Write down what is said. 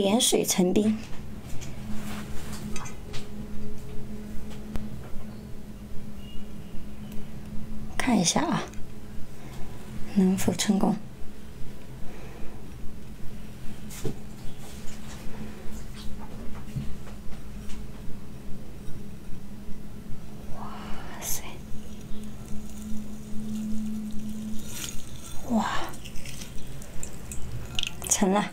点水成冰。看一下啊，能否成功？ 成了，